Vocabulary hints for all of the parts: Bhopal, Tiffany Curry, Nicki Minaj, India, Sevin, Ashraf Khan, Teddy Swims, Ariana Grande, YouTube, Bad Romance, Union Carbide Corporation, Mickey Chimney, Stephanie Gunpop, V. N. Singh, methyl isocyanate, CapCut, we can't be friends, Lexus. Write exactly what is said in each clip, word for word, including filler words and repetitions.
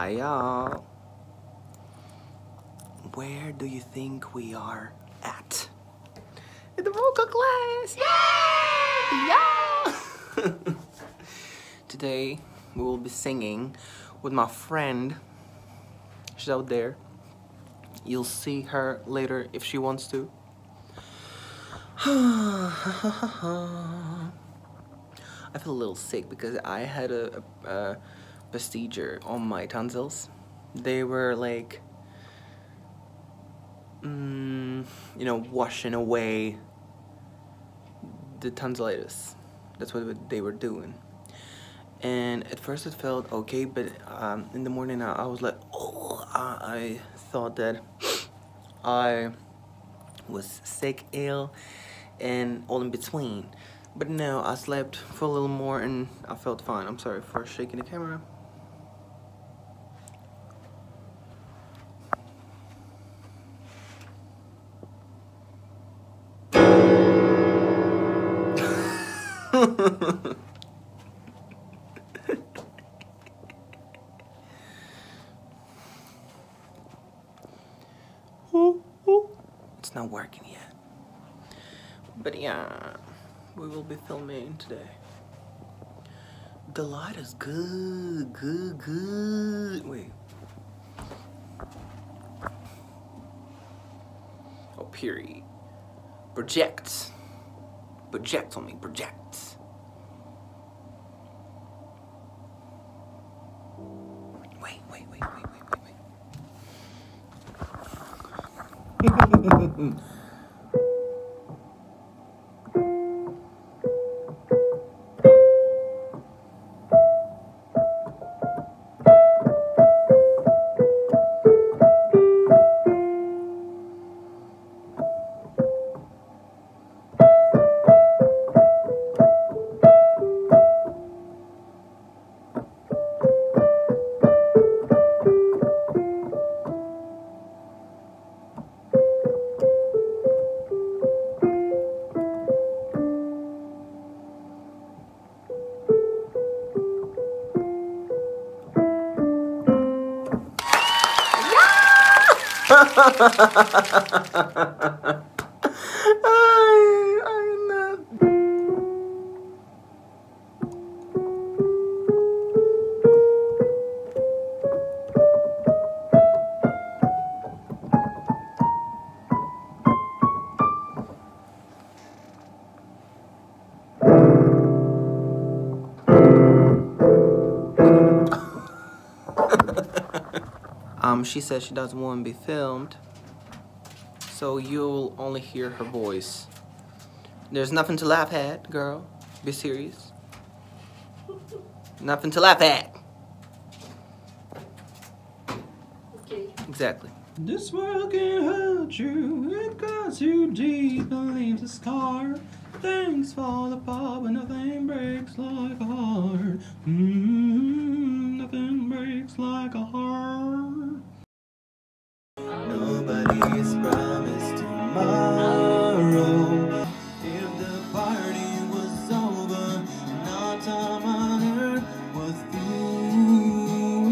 Hi y'all. Where do you think we are at? In the vocal class! Yay! Yeah! Today we will be singing with my friend. She's out there. You'll see her later if she wants to. I feel a little sick because I had a, a, a procedure on my tonsils. They were like, mm, you know, washing away the tonsillitis. That's what they were doing. And at first it felt okay, but um, in the morning I, I was like, oh, I, I thought that I was sick, ill, and all in between. But no, I slept for a little more and I felt fine. I'm sorry for shaking the camera. It's not working yet. But yeah. We will be filming today. The light is good, good, good. Wait. Oh, period. Project. Project on me, project. Wait, wait, wait, wait, wait, wait, wait. I, I'm not. um, she says she doesn't want to be filmed. So you'll only hear her voice. There's nothing to laugh at, girl. Be serious. Nothing to laugh at. Okay. Exactly. This world can hurt you. It cuts you deep and leaves a scar. Things fall apart, but nothing breaks like a heart. Mm-hmm. Nothing breaks like a heart. Nobody is promised tomorrow. If the party was over and all time on earth was through,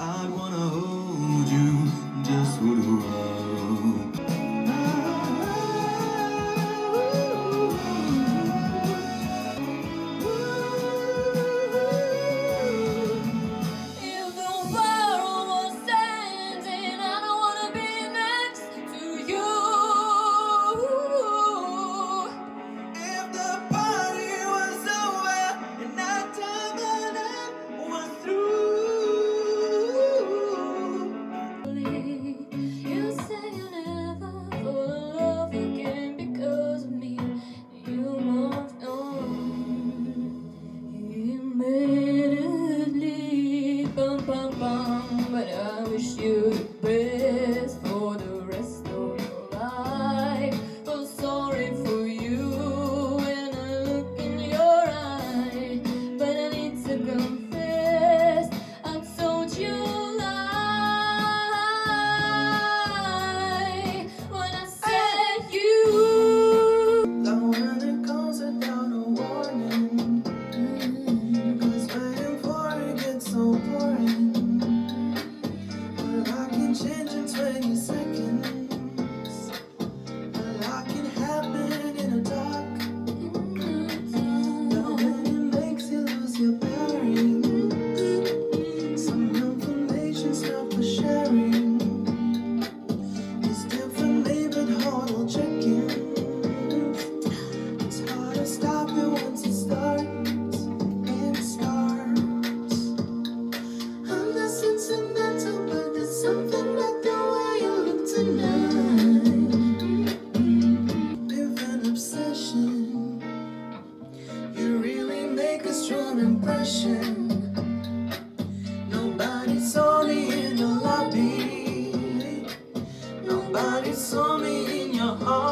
I'd wanna hold you, just for the road. If the world was ending, I don't wanna be next.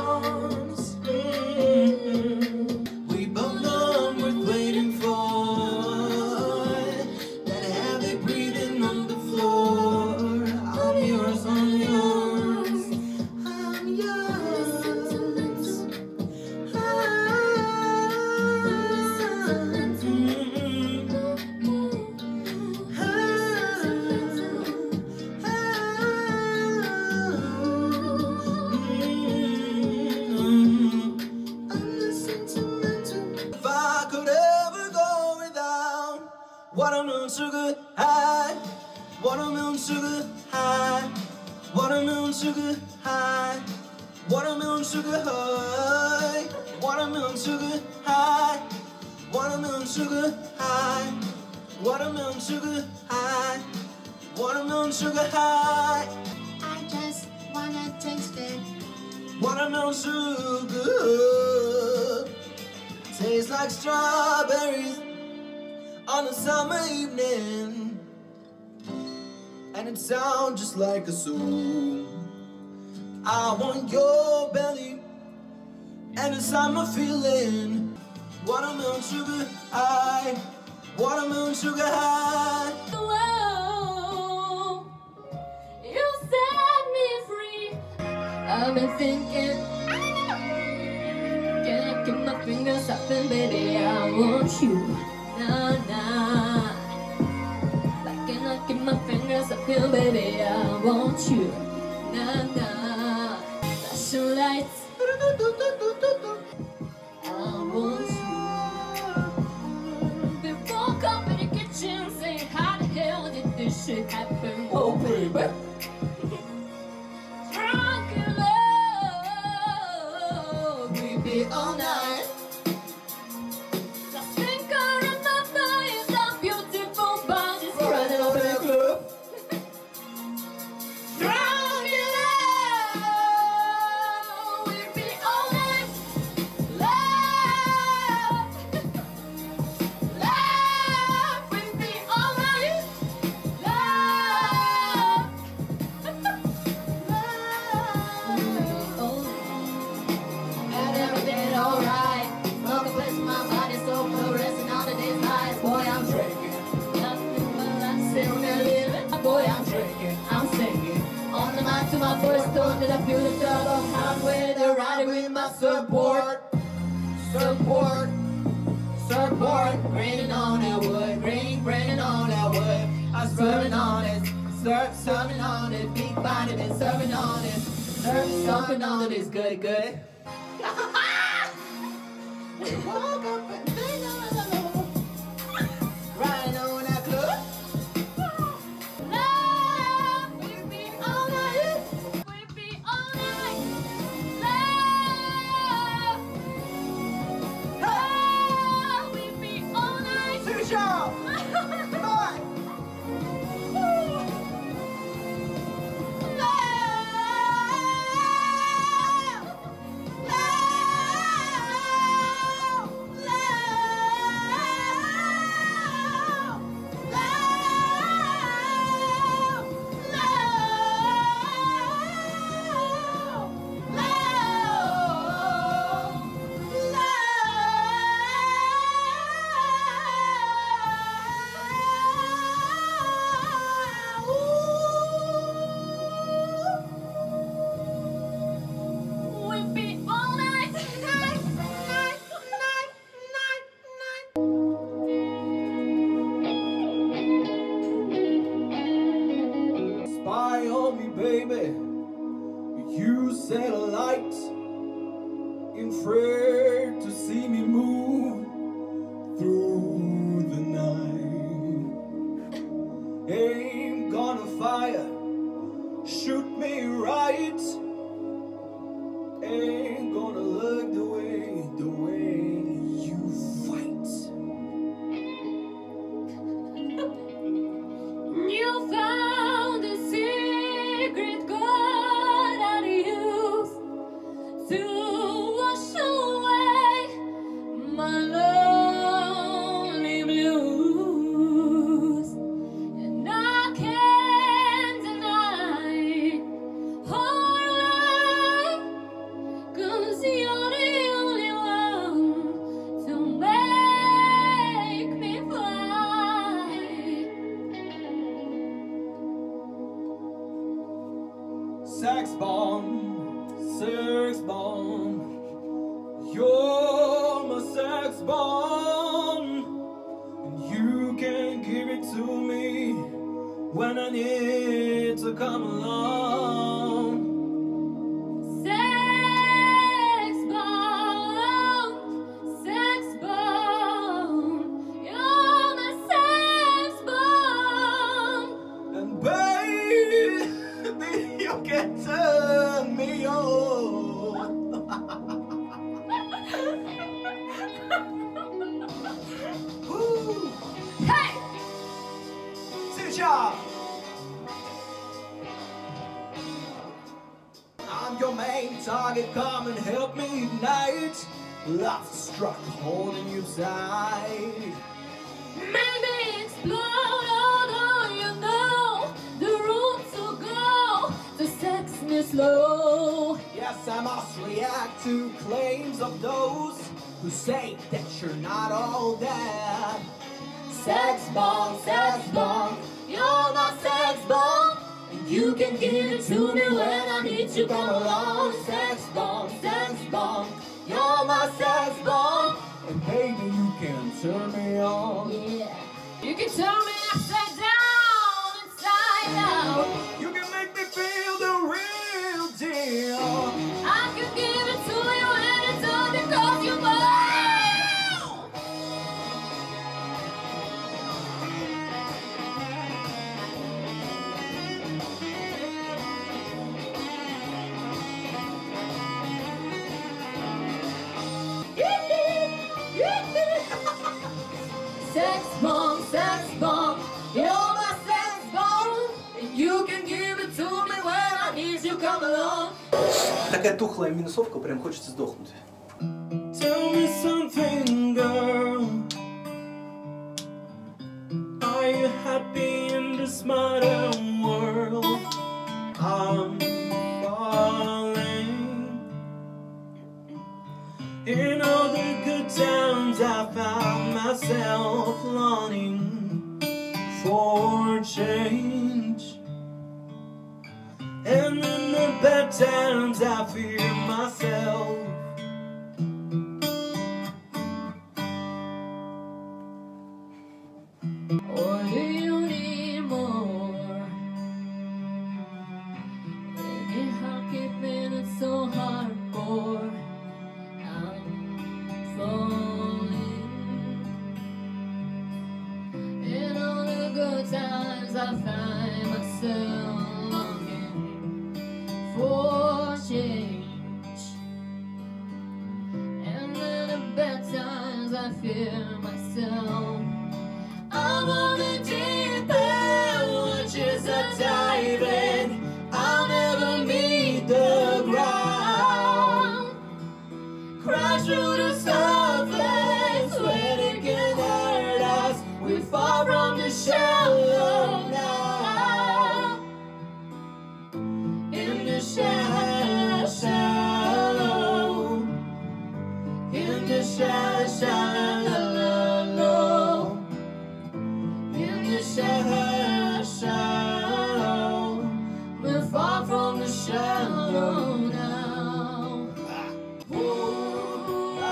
arms. Mm-hmm. We both know worth waiting for. That heavy breathing on the floor. I'm yours, I'm yours, I'm yours. I'm yours. Watermelon sugar high, watermelon sugar high, watermelon sugar high, watermelon sugar high, watermelon sugar high, watermelon sugar high, watermelon sugar high, watermelon sugar high. I just wanna taste it. Watermelon sugar tastes like strawberries on a summer evening, and it sounds just like a song. I want your belly and a summer feeling. Watermelon sugar high, watermelon sugar high. Whoa, you set me free. I've been thinking, can I get my fingers up and baby, I want you. Nah, nah. Like can I get my fingers up here, baby? I want you. Nah, nah. Flashing lights. I want you. They woke up in the kitchen saying, how the hell did this shit happen? Oh, baby. Drunk in love. We be all night. I feel the trouble, I'm with the ride with my support, support, support. Grinding on that wood, grinding, grinding on that wood. I'm serving on it, serve, serving on it. Big body been serving on it, serving, serving on it is good, good. sex bomb. You're my sex bomb. And you can give it to me when I need to come along. I'm your main target, come and help me ignite. Love struck, holding you tight. Maybe explode, although you know the room to go, the sex is slow. Yes, I must react to claims of those who say that you're not all that. Sex bomb, sex bomb. You're my sex bomb, and you can give it to me when I need you. Come along, sex bomb, sex bomb. You're my sex bomb, and baby, you can turn me on. Yeah, you can turn me upside down, inside out. You can make me feel the real deal. I can give it to you and it's all because you love. Sex bomb, sex bomb, you're my sex bomb, and you can give it to me when I need you, come along. Такая тухлая минусовка, прям хочется сдохнуть. Tell me something, girl. Are you happy in this modern world? I'm falling. In all the good times I found myself longing for change, and in the bad times I fear myself. Or do you need more? Any hard minute, it's so hardcore. I'm falling. Times I find myself longing for change, and in the bad times I fear myself. I'm on the deep end, which is a dive in. I'll never meet the ground. Crash through the surface, where they can hurt us. We fall from the shadow. Shallow now. Ah. Ooh, ah.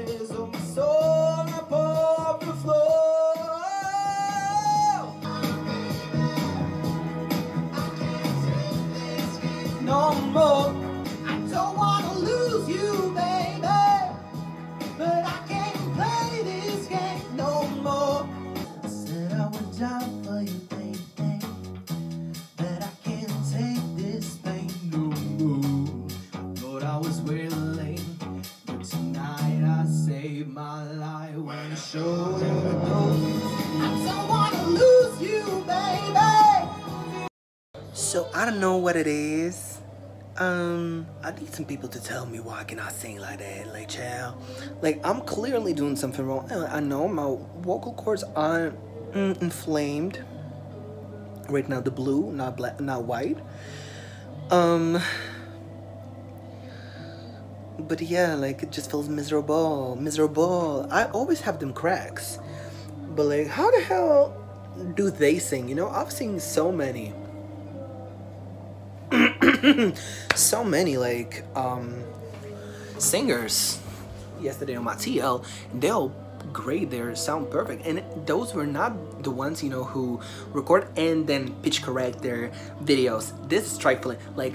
ashes of my soul up off the floor. Oh, baby, I can't take this feeling no more. I don't want to lose you, baby, but I can't play this game no more. I said I would die for you, baby, but I can't take this pain no more. I thought I was way late, but tonight I saved my life when I showed you the door. I don't want to lose you, baby. So I don't know what it is. Um, I need some people to tell me why I cannot sing like that, like child. Like, I'm clearly doing something wrong. I know my vocal cords aren't mm, inflamed. Right now, the blue, not black, not white. Um, but yeah, like, it just feels miserable, miserable. I always have them cracks. But like, how the hell do they sing? You know, I've seen so many. So many like um singers yesterday on my T L, they'll grade their sound perfect, and those were not the ones, you know, who record and then pitch correct their videos. This is trifling. Like,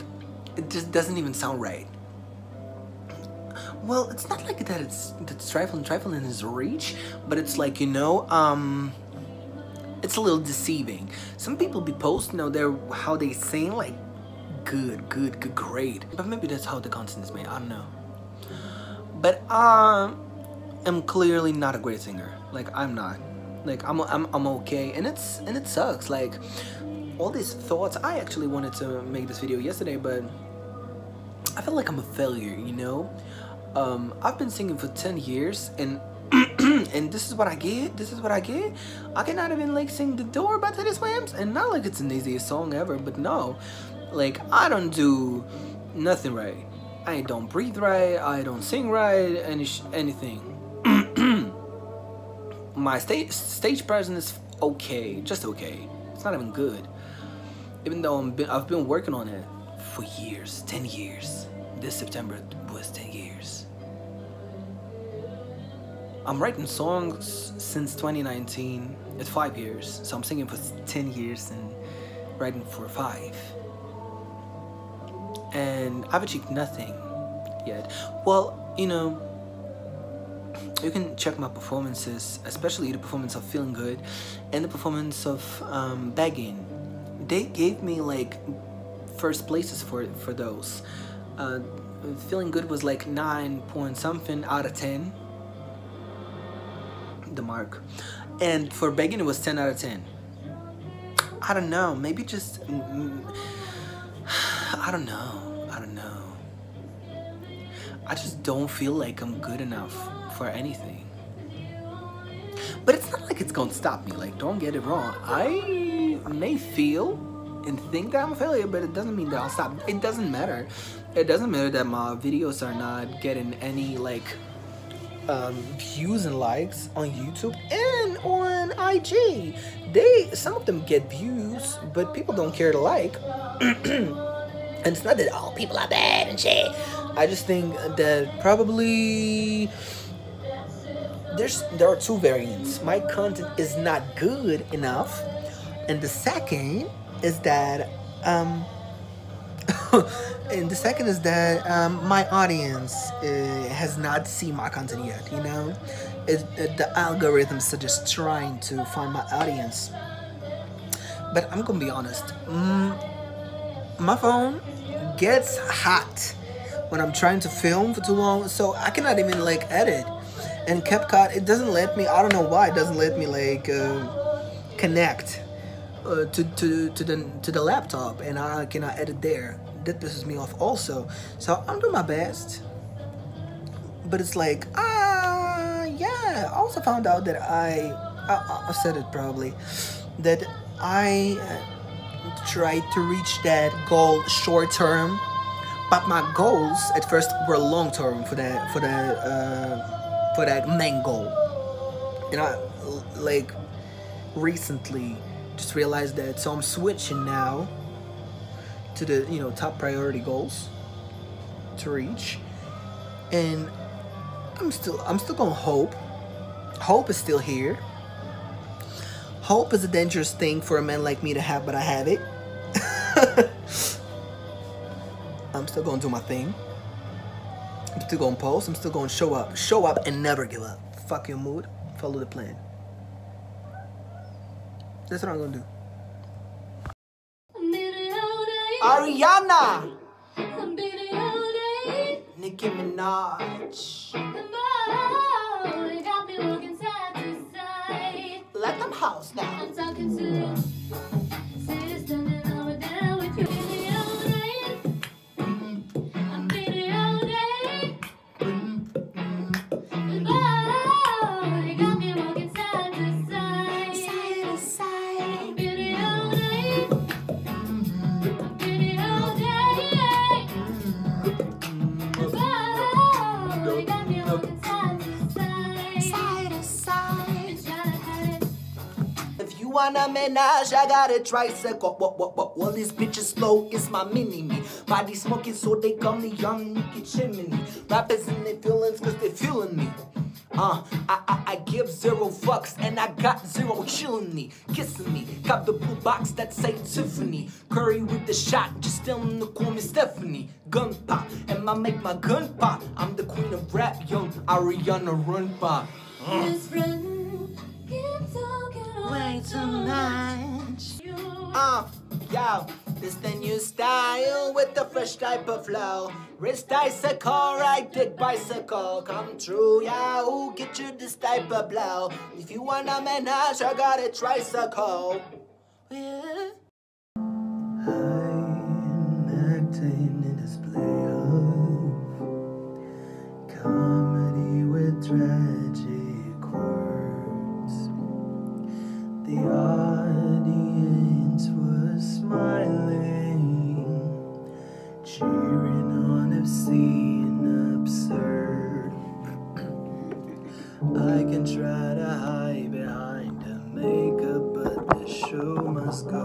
it just doesn't even sound right. Well, it's not like that it's that's trifling trifling in his reach, but it's like, you know, um it's a little deceiving. Some people be posting, you know, their how they sing, like, good, good, good, great. But maybe that's how the content is made, I don't know. But I am clearly not a great singer. Like, I'm not. Like, I'm, I'm, I'm okay, and it's, and it sucks. Like, all these thoughts, I actually wanted to make this video yesterday, but I feel like I'm a failure, you know? Um, I've been singing for ten years, and and this is what I get, this is what I get. I cannot even, like, sing The Door by Teddy Swims, and not like it's an easiest song ever, but no. Like, I don't do nothing right. I don't breathe right, I don't sing right, any sh anything. My stage stage presence is okay, just okay. It's not even good. Even though I'm been, I've been working on it for years, ten years. This September was ten years. I'm writing songs since twenty nineteen. It's five years, so I'm singing for ten years and writing for five. And I've achieved nothing yet. Well, you know, you can check my performances, especially the performance of Feeling Good and the performance of um, Begging. They gave me, like, first places for for those. Uh, Feeling Good was like nine point something out of ten, the mark, and for Begging it was ten out of ten. I don't know. Maybe just. Mm, I don't know, I don't know. I just don't feel like I'm good enough for anything. But it's not like it's gonna stop me, like, don't get it wrong. I may feel and think that I'm a failure, but it doesn't mean that I'll stop. It doesn't matter. It doesn't matter that my videos are not getting any, like, um, views and likes on YouTube and on I G. They, some of them get views, but people don't care to like. And it's not that all people are bad and shit. I just think that probably there's there are two variants. My content is not good enough, and the second is that um, and the second is that um, my audience uh, has not seen my content yet. You know, it, it, the algorithms are just trying to find my audience. But I'm gonna be honest. Mm, My phone gets hot when I'm trying to film for too long, so I cannot even, like, edit. And CapCut, it doesn't let me, I don't know why, it doesn't let me, like, uh, connect uh, to, to, to, the, to the laptop, and I cannot edit there. That pisses me off also. So I'm doing my best, but it's like, ah, uh, yeah. I also found out that I, I, I said it probably, that I... Uh, tried to reach that goal short term, but my goals at first were long term for that for that uh, for that main goal. And I, like, recently just realized that, so I'm switching now to the, you know, top priority goals to reach, and I'm still I'm still gonna hope. Hope is still here. Hope is a dangerous thing for a man like me to have, but I have it. I'm still gonna do my thing. I'm still gonna post. I'm still gonna show up. Show up and never give up. Fuck your mood. Follow the plan. That's what I'm gonna do. Ariana! Nicki Minaj. Let them house now. I'm talking to you. Wanna menage, I got a tricycle. What, what, what? All these bitches slow, it's my mini me. Body smoking, so they call me young Mickey Chimney. Rappers in their feelings, cause they feeling me. Uh, I, I, I give zero fucks, and I got zero chillin' me, kissing me. Cop the blue box that say Tiffany Curry with the shot, just tell them to call me Stephanie Gunpop, and I make my gun pop. I'm the queen of rap, young Ariana Grande. Uh. Way too much. Uh, yo, this the new style with the fresh type of flow. Wrist icicle, I dig bicycle. Come true, yahoo, get you this type of blow. If you want a menage, I got a tricycle. Yeah. I'm acting in this playoff. Comedy with tragic words. The audience was smiling, cheering on obscene, absurd. I can try to hide behind the makeup, but the show must go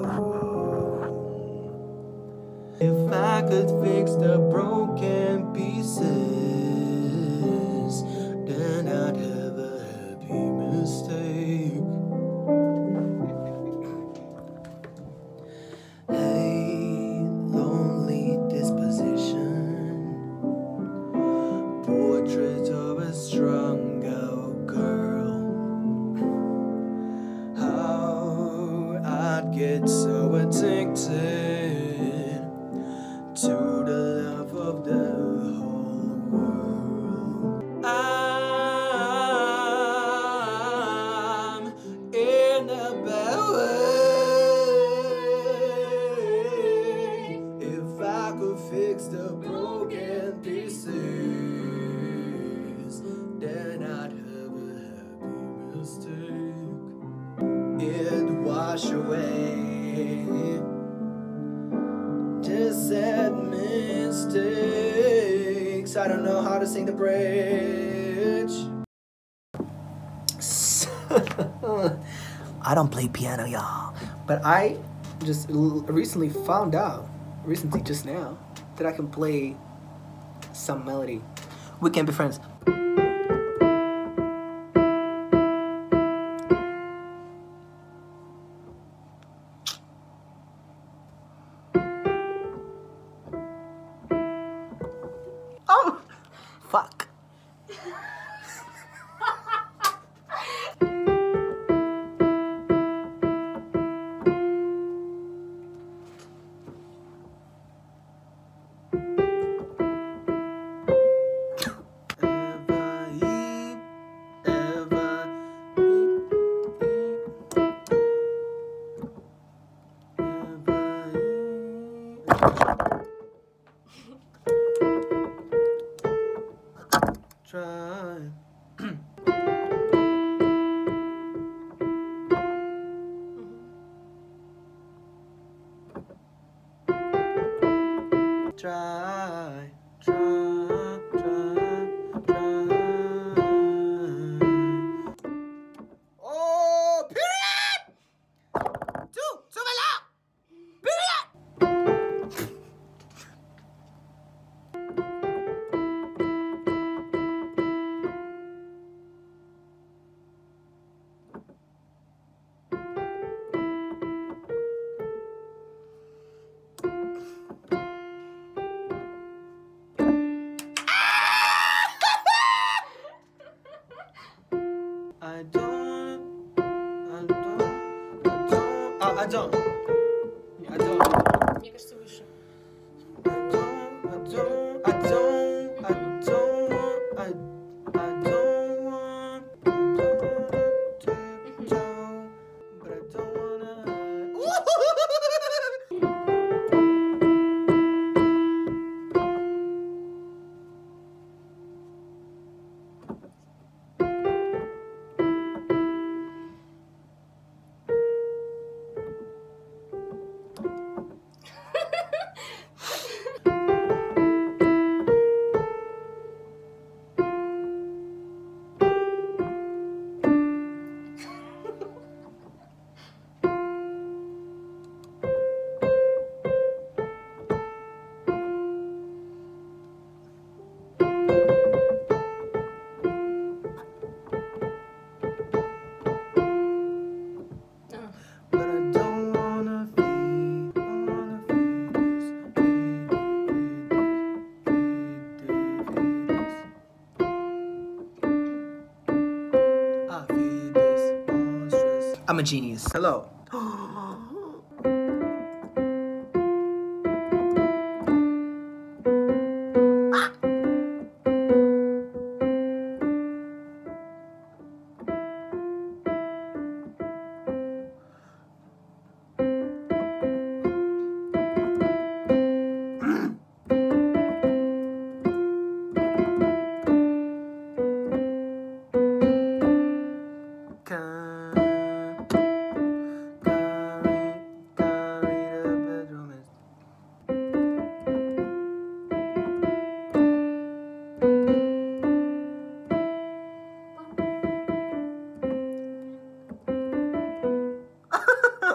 on. If I could fix the broken pieces, then I'd have a happy mistake. I don't know how to sing the bridge. I don't play piano, y'all. But I just recently found out, recently just now, that I can play some melody. We can be friends. Try, try, try, try. Oh, period! Two, two, la! Period! I don't, I don't, I don't, а, I don't, I don't. Мне кажется, выше. I don't, I don't, I don't, I don't want, I, I don't want, I don't, don't, but I don't wanna. I'm a genius. Hello.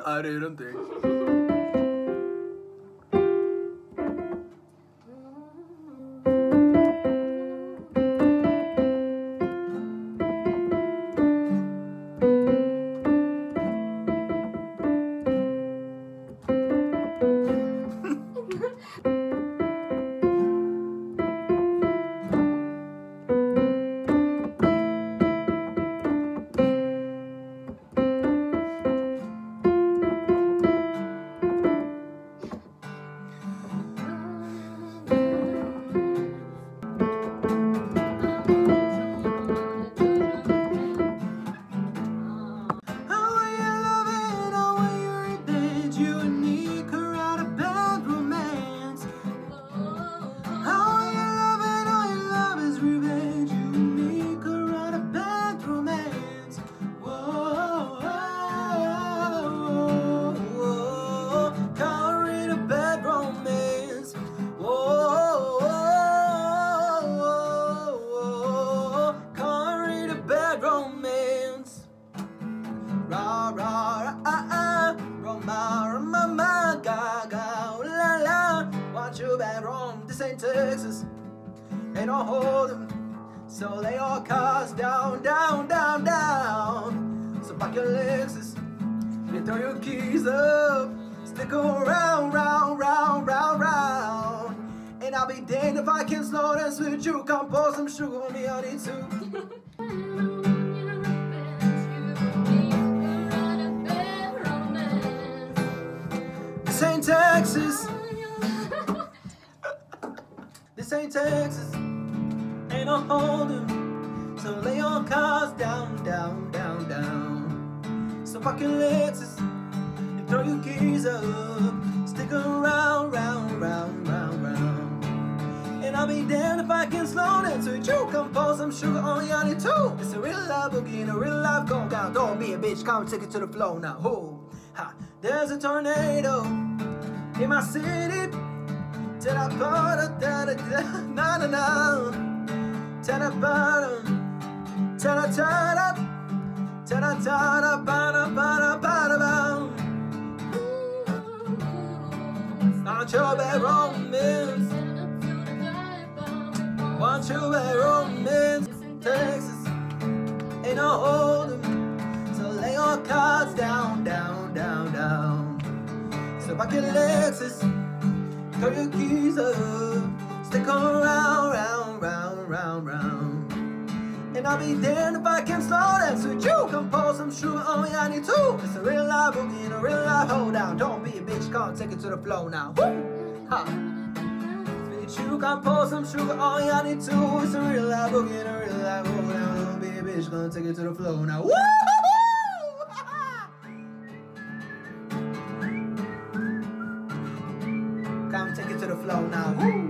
Ariana Grande. Texas, and I'll hold them, so lay your cars down, down, down, down. So pack your Lexus, you throw your keys up, stick around, round, round, round, round. And I'll be dang if I can slow dance with you. Come pour some sugar on me, I need to. This ain't Texas. This ain't Texas, ain't no holdin', so lay your cars down, down, down, down. So fucking Lexus, and throw your keys up, stick around, round, round, round, round. And I'll be damned if I can slow down, so you come pour some sugar on Yanni too. It's a real life boogie and a real life gone down. Don't be a bitch, come take it to the floor now. Ho, ha, there's a tornado in my city. Tell the bottom, tell the bottom, na na na. Tell the bottom, tell the top, tell the top, bottom, bottom, bottom. Want you bad romance, want you bad romance. Texas ain't no holdin', so lay your cards down, down, down, down. So back in Lexus. Throw your keys up, stick around, round, round, round, round. And I'll be there if I can slow dance with you. Compose some sure only I need to. It's a real life boogie and a real life hold down. Don't be a bitch, can't take it to the flow now. Woo! Ha! You can pour some sugar, all you need to. It's a real life boogie and a real life hold down. Don't be a bitch, gonna take it to the flow now. Woo! Come take it to the flow now. Woo!